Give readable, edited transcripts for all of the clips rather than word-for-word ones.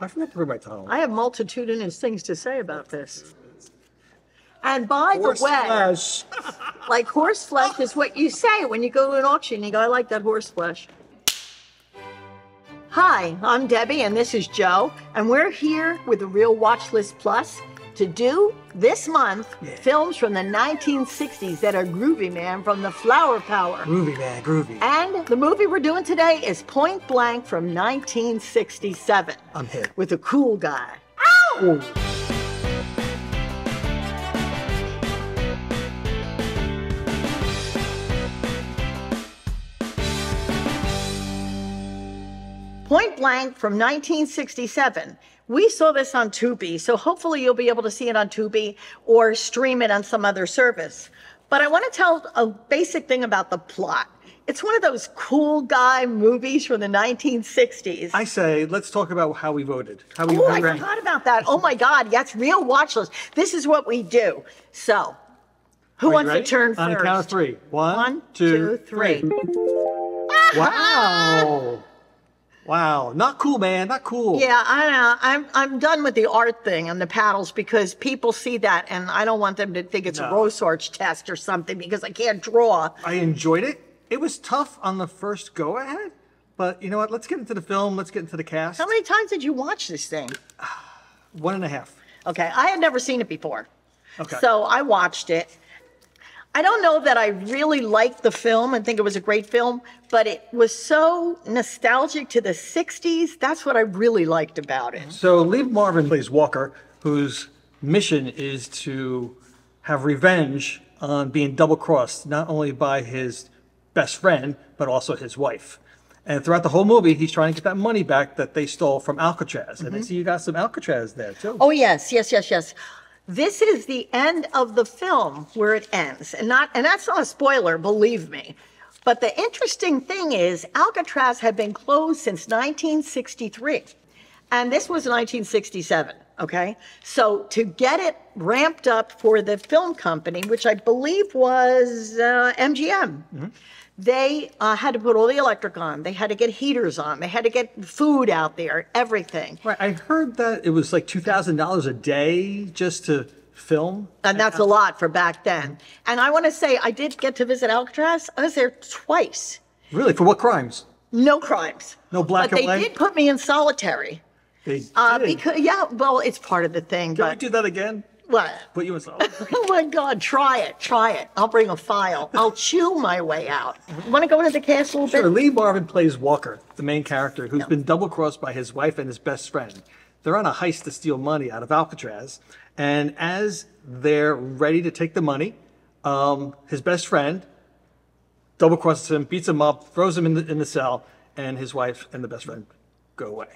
I forgot to bring my towel. I have multitudinous things to say about this. And by horse the way, flesh. Like horse flesh is what you say when you go to an auction. You go, I like that horse flesh. Hi, I'm Debbie, and this is Joe, and we're here with the Reel Watchlist Plus to do this month films from the 1960s that are groovy, man, from the flower power. Groovy, man, groovy. And the movie we're doing today is Point Blank from 1967. I'm hit. With a cool guy. Ow! Ooh. Point Blank from 1967. We saw this on Tubi, so hopefully you'll be able to see it on Tubi or stream it on some other service. But I want to tell a basic thing about the plot. It's one of those cool guy movies from the 1960s. I say, let's talk about how we voted. How we voted. Oh, I forgot about that. Oh my God, that's Reel Watchlist. This is what we do. So, who wants to turn first? On the count of three. One, two, three. Wow. Wow, not cool, man, not cool. Yeah, I know. I'm done with the art thing and the paddles because people see that and I don't want them to think it's a Rorschach test or something because I can't draw. I enjoyed it. It was tough on the first go-ahead, but you know what? Let's get into the film. Let's get into the cast. How many times did you watch this thing? 1.5. Okay, I had never seen it before. Okay. So I watched it. I don't know that I really liked the film and think it was a great film, but it was so nostalgic to the 60s. That's what I really liked about it. So Lee Marvin plays Walker, whose mission is to have revenge on being double-crossed, not only by his best friend, but also his wife. And throughout the whole movie, he's trying to get that money back that they stole from Alcatraz. And I see you got some Alcatraz there, too. Oh, yes, yes, yes, yes. This is the end of the film where it ends. And that's not a spoiler, believe me. But the interesting thing is Alcatraz had been closed since 1963. And this was 1967, okay? So to get it ramped up for the film company, which I believe was MGM, they had to put all the electric on. They had to get heaters on. They had to get food out there, everything. Right. I heard that it was like $2,000 a day just to film. And that's a lot for back then. And I want to say I did get to visit Alcatraz. I was there twice. Really? For what crimes? No crimes. No black and white? But they did put me in solitary. They did? Because, yeah, well, it's part of the thing. Can we do that again? What? Put you in solitary. Oh my God, try it, try it. I'll bring a file. I'll chew my way out. Want to go into the cast a little bit? Sure, Lee Marvin plays Walker, the main character, who's been double-crossed by his wife and his best friend. They're on a heist to steal money out of Alcatraz, and as they're ready to take the money, his best friend double-crosses him, beats him up, throws him in the cell, and his wife and the best friend go away.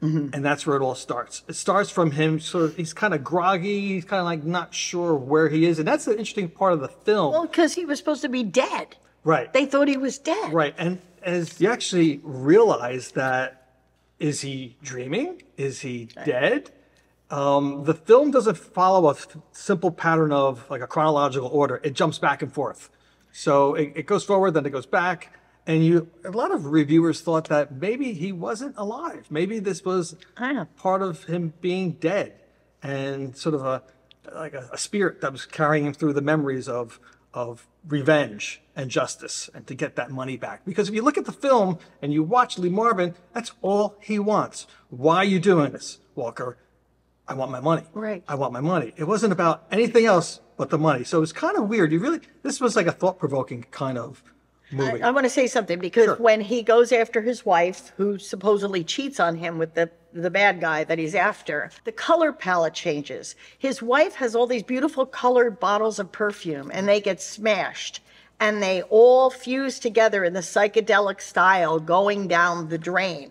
And that's where it all starts. It starts from him, sort of, he's kind of groggy, he's kind of like not sure where he is, and that's the interesting part of the film. Well, because he was supposed to be dead. Right. They thought he was dead. Right, and as you actually realize that, is he dreaming? Is he dead? The film doesn't follow a simple pattern of like a chronological order. It jumps back and forth. So it goes forward, then it goes back. And a lot of reviewers thought that maybe he wasn't alive. Maybe this was part of him being dead and sort of like a spirit that was carrying him through the memories of revenge and justice and to get that money back. Because if you look at the film and you watch Lee Marvin, that's all he wants. Why are you doing this, Walker? I want my money. Right. I want my money. It wasn't about anything else but the money. So it was kind of weird. This was like a thought-provoking kind of movie. I want to say something because when he goes after his wife, who supposedly cheats on him with the bad guy that he's after, the color palette changes. His wife has all these beautiful colored bottles of perfume and they get smashed and they all fuse together in the psychedelic style going down the drain.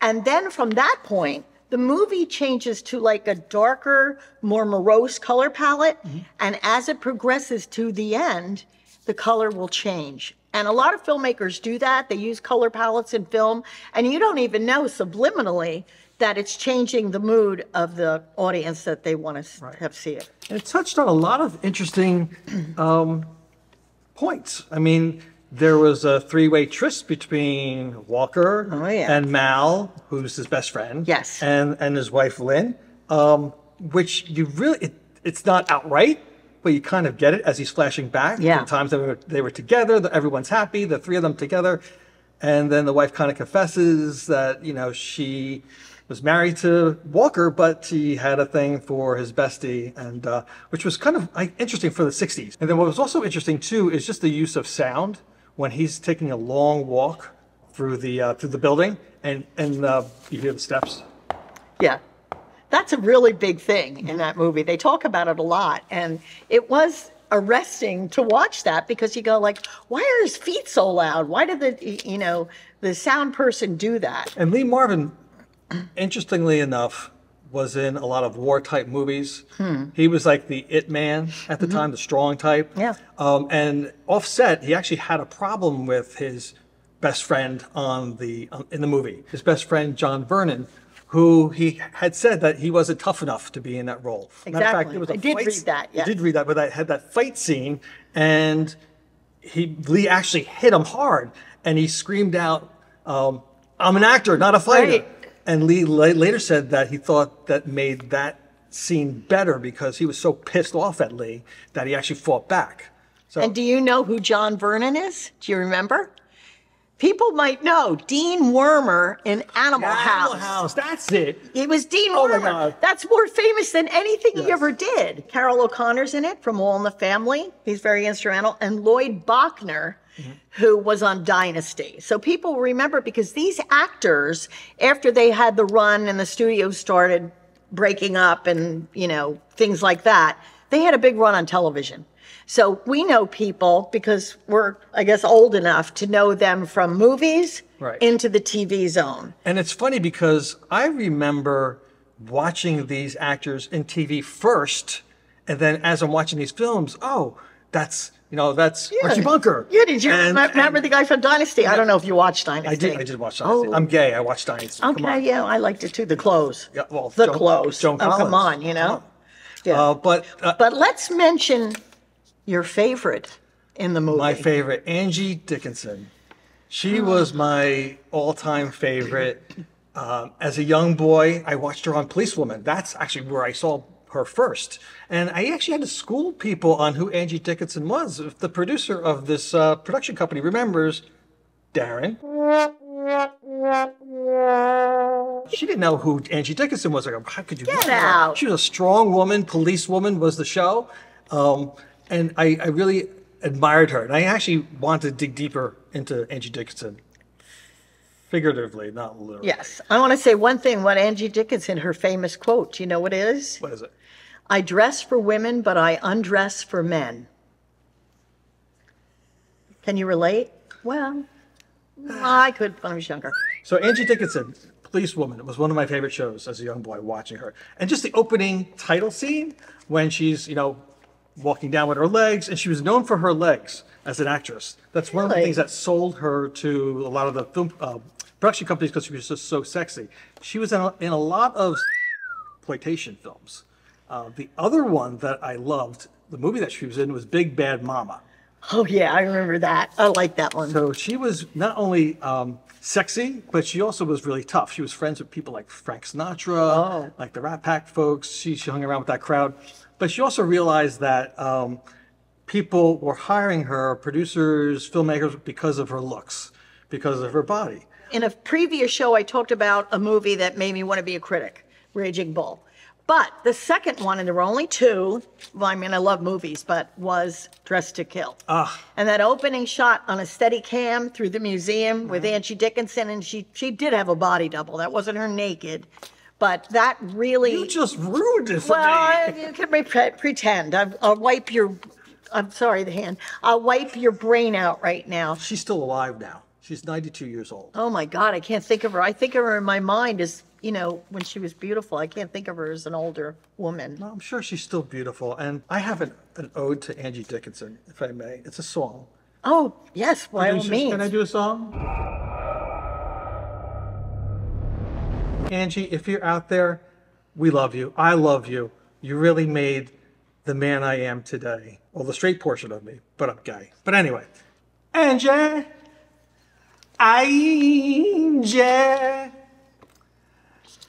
And then from that point, the movie changes to like a darker, more morose color palette. And as it progresses to the end, the color will change. And a lot of filmmakers do that. They use color palettes in film, and you don't even know subliminally that it's changing the mood of the audience that they want to have see it. And it touched on a lot of interesting points. I mean, there was a three-way tryst between Walker and Mal, who's his best friend, and his wife Lynn, which you really, it's not outright, but you kind of get it as he's flashing back. Yeah. The times they were together, everyone's happy, the three of them together. And then the wife kind of confesses that, you know, she was married to Walker, but she had a thing for his bestie, and which was kind of interesting for the 60s. And then what was also interesting, too, is just the use of sound when he's taking a long walk through the building, and you hear the steps. Yeah. That's a really big thing in that movie. They talk about it a lot, and it was arresting to watch that, because you go like, why are his feet so loud? Why did the sound person do that? And Lee Marvin, interestingly enough, was in a lot of war type movies. He was like the it man at the time, the strong type. Yeah. And offset, he actually had a problem with his best friend in the movie. His best friend John Vernon, who he had said that he wasn't tough enough to be in that role. Exactly. Matter of fact, there was a I did read that, but I had that fight scene, and Lee actually hit him hard, and he screamed out, "I'm an actor, not a fighter." Right. And Lee later said that he thought that made that scene better, because he was so pissed off at Lee that he actually fought back. So, and do you know who John Vernon is? Do you remember? People might know Dean Wormer in Animal House. That's it. It was Dean Wormer. My God. That's more famous than anything he ever did. Carol O'Connor's in it from All in the Family. He's very instrumental. And Lloyd Bauchner, who was on Dynasty. So people remember, because these actors, after they had the run and the studios started breaking up and, you know, things like that, they had a big run on television. So we know people because we're, I guess, old enough to know them from movies into the TV zone. And it's funny, because I remember watching these actors in TV first, and then as I'm watching these films, oh, that's, you know, that's Archie Bunker. Yeah, did you remember the guy from Dynasty? I don't know if you watched Dynasty. I did watch Dynasty. Oh. I'm gay. I watched Dynasty. Okay, yeah, I liked it too. The clothes. Yeah, well, the clothes. Joan Collins. Come on, you know. Yeah. But let's mention your favorite in the movie. My favorite, Angie Dickinson. She was my all-time favorite. As a young boy, I watched her on Policewoman. That's actually where I saw her first. And I actually had to school people on who Angie Dickinson was. If the producer of this production company remembers, Darren. She didn't know who Angie Dickinson was. I go, how could you get out? She was a strong woman. Policewoman was the show. And I really admired her. And I actually wanted to dig deeper into Angie Dickinson. Figuratively, not literally. Yes. I want to say one thing about Angie Dickinson, her famous quote. Do you know what it is? What is it? I dress for women, but I undress for men. Can you relate? Well, I could when I was younger. So Angie Dickinson, Policewoman, it was one of my favorite shows as a young boy, watching her. And just the opening title scene when she's, you know, walking down with her legs, and she was known for her legs as an actress. That's one of the things that sold her to a lot of the film production companies, because she was just so sexy. She was in a lot of exploitation films. The other one that I loved, the movie that she was in, was Big Bad Mama. Oh yeah, I remember that. I like that one. So she was not only sexy, but she also was really tough. She was friends with people like Frank Sinatra, like the Rat Pack folks. She hung around with that crowd. But she also realized that people were hiring her, producers, filmmakers, because of her looks, because of her body. In a previous show, I talked about a movie that made me want to be a critic, Raging Bull. But the second one, and there were only two, well, I mean, I love movies, but was Dressed to Kill. And that opening shot on a Steadicam through the museum with Angie Dickinson, and she did have a body double. That wasn't her naked, but that really... You just ruined it for me. You can pretend. I'll wipe your... I'm sorry, the hand. I'll wipe your brain out right now. She's still alive now. She's 92 years old. Oh, my God. I can't think of her. I think of her in my mind as... You know, when she was beautiful, I can't think of her as an older woman. No, I'm sure she's still beautiful. And I have an ode to Angie Dickinson, if I may. It's a song. Oh, yes, by all means. Can I do a song? Angie, if you're out there, we love you. I love you. You really made the man I am today. Well, the straight portion of me, but I'm gay. But anyway, Angie, Angie,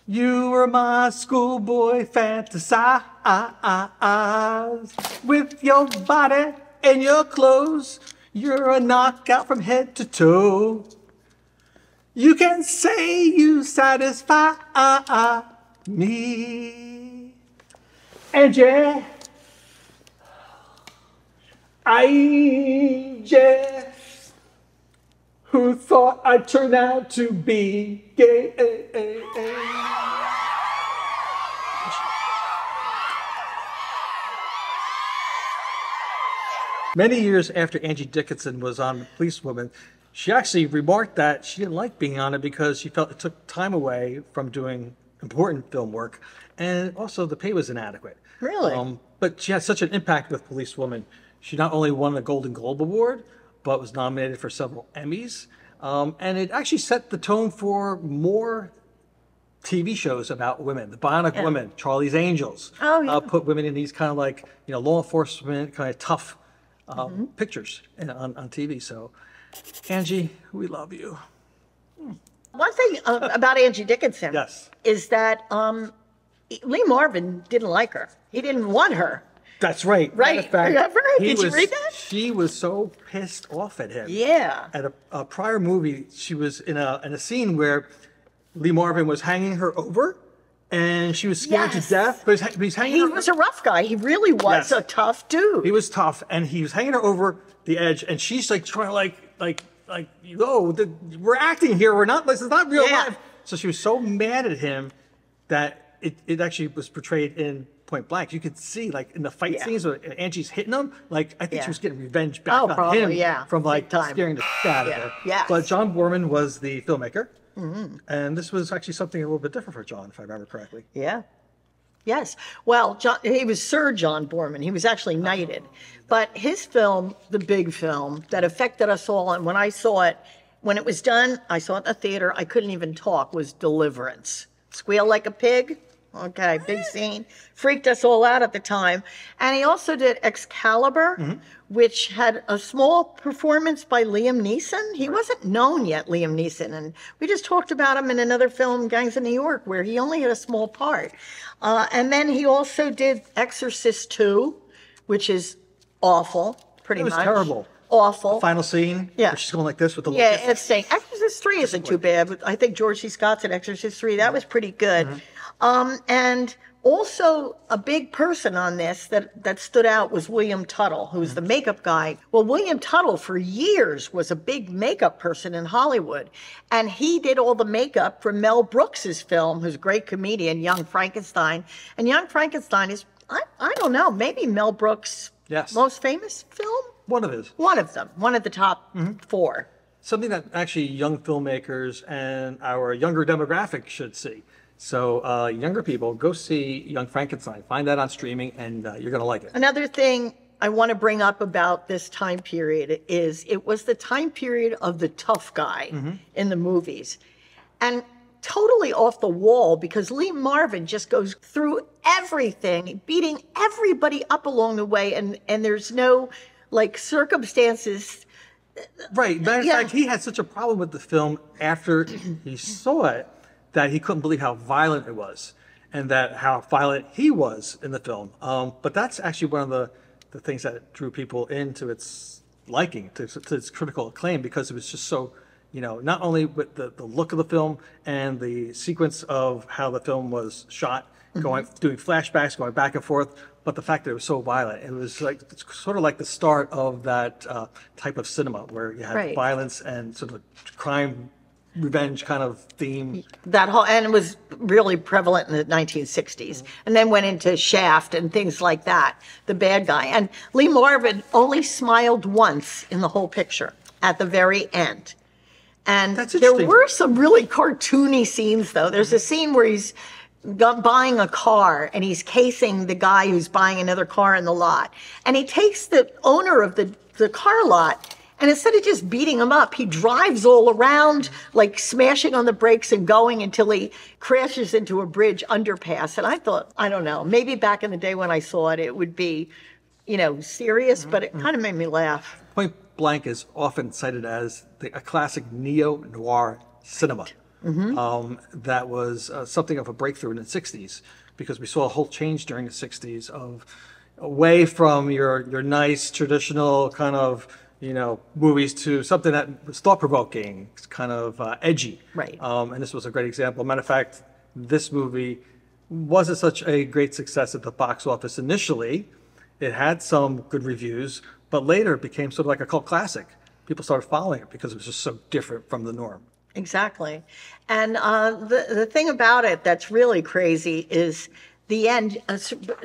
you were my schoolboy fantasize. With your body and your clothes, you're a knockout from head to toe. You can say you satisfy me. Angie, Angie, who thought I turned out to be gay. Many years after Angie Dickinson was on Policewoman, she actually remarked that she didn't like being on it because she felt it took time away from doing important film work, and also the pay was inadequate. Really? But she had such an impact with Policewoman. She not only won a Golden Globe Award, but was nominated for several Emmys. And it actually set the tone for more TV shows about women. The Bionic Woman, Charlie's Angels, put women in these kind of like, you know, law enforcement, kind of tough pictures on TV. So Angie, we love you. One thing about Angie Dickinson is that Lee Marvin didn't like her. He didn't want her. That's right. Right. In fact, Did you read that? She was so pissed off at him. Yeah. At a prior movie, she was in a scene where Lee Marvin was hanging her over, and she was scared to death. But he's hanging her over. He was a rough guy. He really was a tough dude. He was tough, and he was hanging her over the edge, and she's like trying to like, oh, we're acting here. We're not. This is not real life. So she was so mad at him that it actually was portrayed in Point Blank. You could see, like, in the fight scenes where Angie's hitting him, like, I think she was getting revenge back on him from, like, scaring the shit out of her. Yeah. But John Boorman was the filmmaker, and this was actually something a little bit different for John, if I remember correctly. Yeah. Yes. Well, he was Sir John Boorman. He was actually knighted. But his film, the big film, that affected us all, and when I saw it, when it was done, I saw it in the theater, I couldn't even talk, was Deliverance. Squeal Like a Pig. Okay, big scene. Freaked us all out at the time. And he also did Excalibur, which had a small performance by Liam Neeson. He wasn't known yet, Liam Neeson. And we just talked about him in another film, Gangs of New York, where he only had a small part. And then he also did Exorcist II, which is awful, pretty much. It was terrible. Awful. The final scene. Yeah. She's going like this with the little kiss. It's saying Exorcist III isn't too bad. I think George C. Scott's in Exorcist III. That was pretty good. And also a big person on this that stood out was William Tuttle, who was the makeup guy. Well, William Tuttle for years was a big makeup person in Hollywood, and he did all the makeup for Mel Brooks's film, who's a great comedian, Young Frankenstein. And Young Frankenstein is, I don't know, maybe Mel Brooks' most famous film? One of his. One of them. One of the top four. Something that actually young filmmakers and our younger demographic should see. So younger people, go see Young Frankenstein. Find that on streaming, and you're going to like it. Another thing I want to bring up about this time period is it was the time period of the tough guy in the movies. And totally off the wall, because Lee Marvin just goes through everything, beating everybody up along the way, and there's no, like, circumstances. Right. Matter of fact, he had such a problem with the film after he saw it that he couldn't believe how violent it was and that how violent he was in the film. But that's actually one of the things that drew people into its liking, to its critical acclaim, because it was just so, you know, not only with the look of the film and the sequence of how the film was shot, doing flashbacks, going back and forth, but the fact that it was so violent. It was like, it's sort of like the start of that type of cinema where you had violence and sort of crime, revenge kind of theme. That whole, and it was really prevalent in the 1960s, and then went into Shaft and things like that, the bad guy. And Lee Marvin only smiled once in the whole picture at the very end. And there were some really cartoony scenes, though. There's a scene where he's buying a car, and he's casing the guy who's buying another car in the lot. And he takes the owner of the car lot, and instead of just beating him up, he drives all around, like smashing on the brakes and going until he crashes into a bridge underpass. And I thought, I don't know, maybe back in the day when I saw it, it would be, you know, serious, but it kind of made me laugh. Point Blank is often cited as a classic neo-noir cinema. Mm-hmm. That was something of a breakthrough in the 60s, because we saw a whole change during the 60s of away from your nice traditional kind of, you know, movies to something that was thought-provoking, kind of edgy. Right. And this was a great example. Matter of fact, this movie wasn't such a great success at the box office initially. It had some good reviews, but later it became sort of like a cult classic. People started following it because it was just so different from the norm. Exactly. And the thing about it that's really crazy is the end.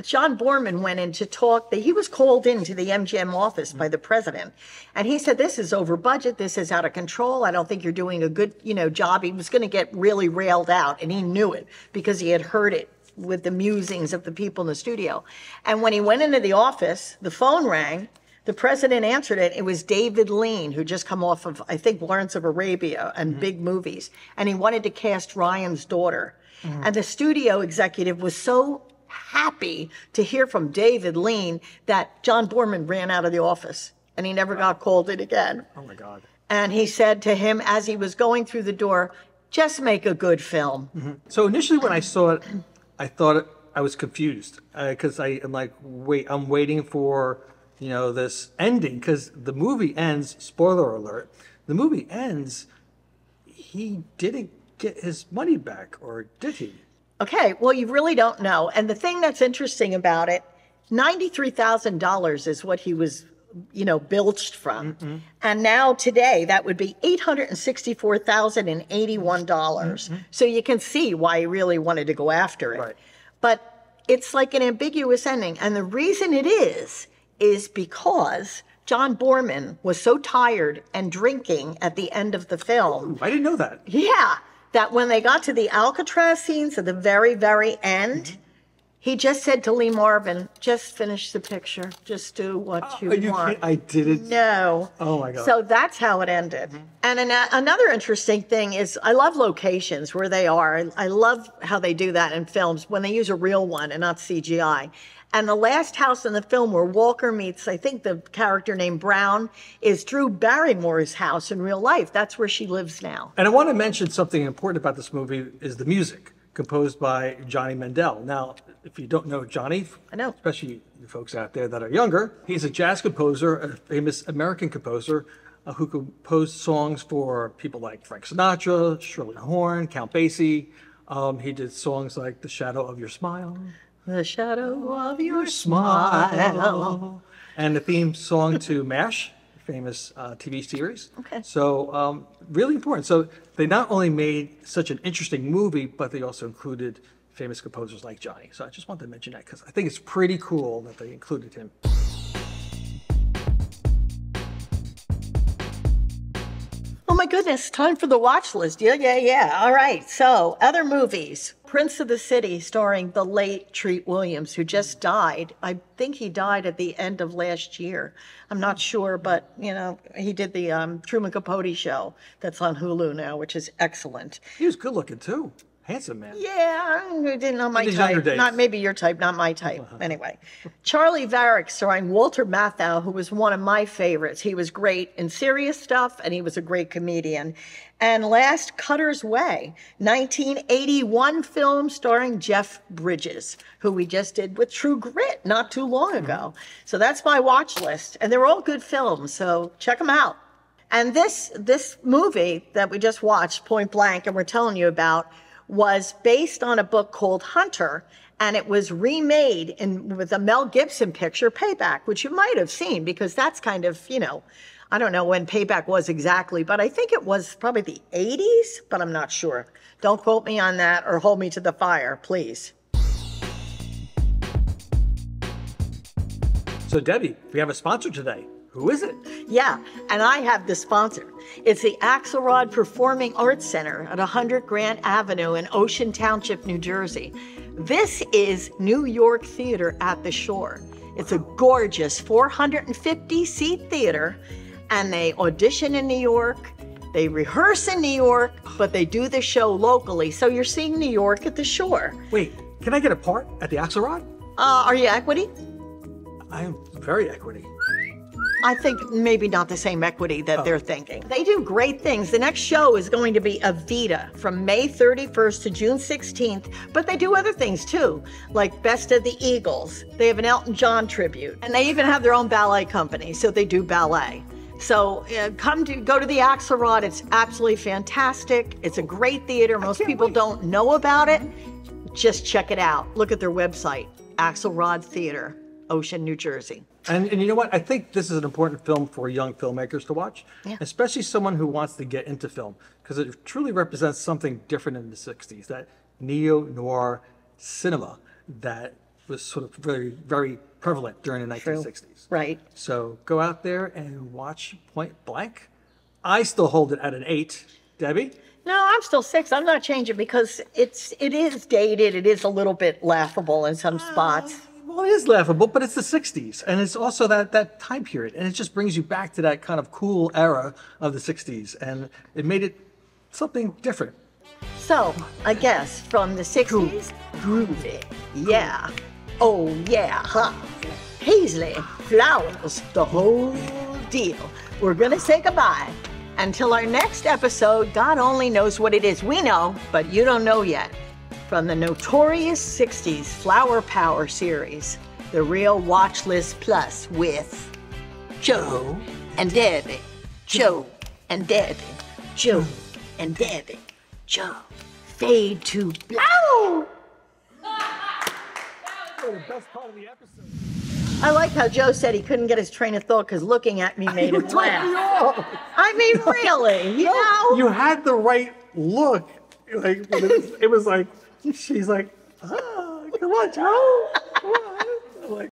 John Boorman went in to talk. He was called into the MGM office by the president. And he said, this is over budget. This is out of control. I don't think you're doing a good, you know, job. He was going to get really railed out. And he knew it because he had heard it with the musings of the people in the studio. And when he went into the office, the phone rang. The president answered it. It was David Lean, who just come off of, I think, Lawrence of Arabia and big movies. And he wanted to cast Ryan's Daughter. Mm-hmm. And the studio executive was so happy to hear from David Lean that John Boorman ran out of the office. And he never got called in again. Oh, my God. And he said to him as he was going through the door, just make a good film. Mm-hmm. So initially when I saw it, I thought I was confused. Because I'm like, wait, I'm waiting for... you know, this ending, because the movie ends, spoiler alert, the movie ends, he didn't get his money back, or did he? Okay, well, you really don't know. And the thing that's interesting about it, $93,000 is what he was, you know, bilched from. Mm-hmm. And now today, that would be $864,081. Mm-hmm. So you can see why he really wanted to go after it. Right. But it's like an ambiguous ending. And the reason it is because John Boorman was so tired and drinking at the end of the film. Ooh, I didn't know that. Yeah, that when they got to the Alcatraz scenes at the very, very end, he just said to Lee Marvin, just finish the picture. Just do what you want. Kidding? I didn't. No. Oh, my God. So that's how it ended. Mm-hmm. And another interesting thing is I love locations where they are. I love how they do that in films when they use a real one and not CGI. And the last house in the film where Walker meets, I think the character named Brown, is Drew Barrymore's house in real life. That's where she lives now. And I want to mention something important about this movie is the music composed by Johnny Mandel. Now, if you don't know Johnny, I know, especially you folks out there that are younger, he's a jazz composer, a famous American composer who composed songs for people like Frank Sinatra, Shirley Horn, Count Basie. He did songs like The Shadow of Your Smile. The shadow of your smile. And the theme song to Mash, famous TV series. Okay. So really important. So they not only made such an interesting movie, but they also included famous composers like Johnny. So I just wanted to mention that because I think it's pretty cool that they included him. Oh my goodness, time for the watch list. Yeah. All right, so other movies. Prince of the City, starring the late Treat Williams, who just died. I think he died at the end of last year. I'm not sure, but, you know, he did the Truman Capote show that's on Hulu now, which is excellent. He was good looking, too. Handsome man. Yeah, I didn't know my type. Not maybe your type, not my type. Uh-huh. Anyway, Charlie Varick, starring Walter Matthau, who was one of my favorites. He was great in serious stuff, and he was a great comedian. And last, Cutter's Way, 1981 film starring Jeff Bridges, who we just did with True Grit not too long ago. So that's my watch list, and they're all good films, so check them out. And this movie that we just watched, Point Blank, and we're telling you about, was based on a book called Hunter, and it was remade with a Mel Gibson picture, Payback, which you might have seen because that's kind of, you know, I don't know when Payback was exactly, but I think it was probably the 80s, but I'm not sure. Don't quote me on that or hold me to the fire, please. So Debbie, we have a sponsor today. Who is it? Yeah, and I have the sponsor. It's the Axelrod Performing Arts Center at 100 Grant Avenue in Ocean Township, New Jersey. This is New York Theater at the Shore. It's a gorgeous 450-seat theater, and they audition in New York, they rehearse in New York, but they do the show locally, so you're seeing New York at the Shore. Wait, can I get a part at the Axelrod? Are you equity? I am very equity. I think maybe not the same equity that they're thinking. They do great things. The next show is going to be Evita from May 31st to June 16th, but they do other things too, like Best of the Eagles. They have an Elton John tribute, and they even have their own ballet company, so they do ballet. So go to the Axelrod. It's absolutely fantastic. It's a great theater. Most people don't know about it. Just check it out. Look at their website, Axelrod Theater, Ocean, New Jersey. And you know what? I think this is an important film for young filmmakers to watch, especially someone who wants to get into film, because it truly represents something different in the 60s, that neo-noir cinema that was sort of very, very prevalent during the 1960s. True. Right. So go out there and watch Point Blank. I still hold it at an 8. Debbie? No, I'm still 6. I'm not changing because it is dated. It is a little bit laughable in some spots. Well, it is laughable, but it's the 60s. And it's also that time period. And it just brings you back to that kind of cool era of the 60s. And it made it something different. So, I guess from the 60s, groovy. Yeah. Oh, yeah, huh? Paisley, flowers, the whole deal. We're gonna say goodbye. Until our next episode, God only knows what it is. We know, but you don't know yet. From the notorious 60s Flower Power series, the Reel Watchlist Plus with Joe and Debbie, Joe and Debbie, Joe and Debbie, Joe. Fade to blow. The best part of the episode. I like how Joe said he couldn't get his train of thought because looking at me made him laugh. I mean, really, you know? You had the right look. Like it was like, she's like, ah, come on, Joe. Come on. Like,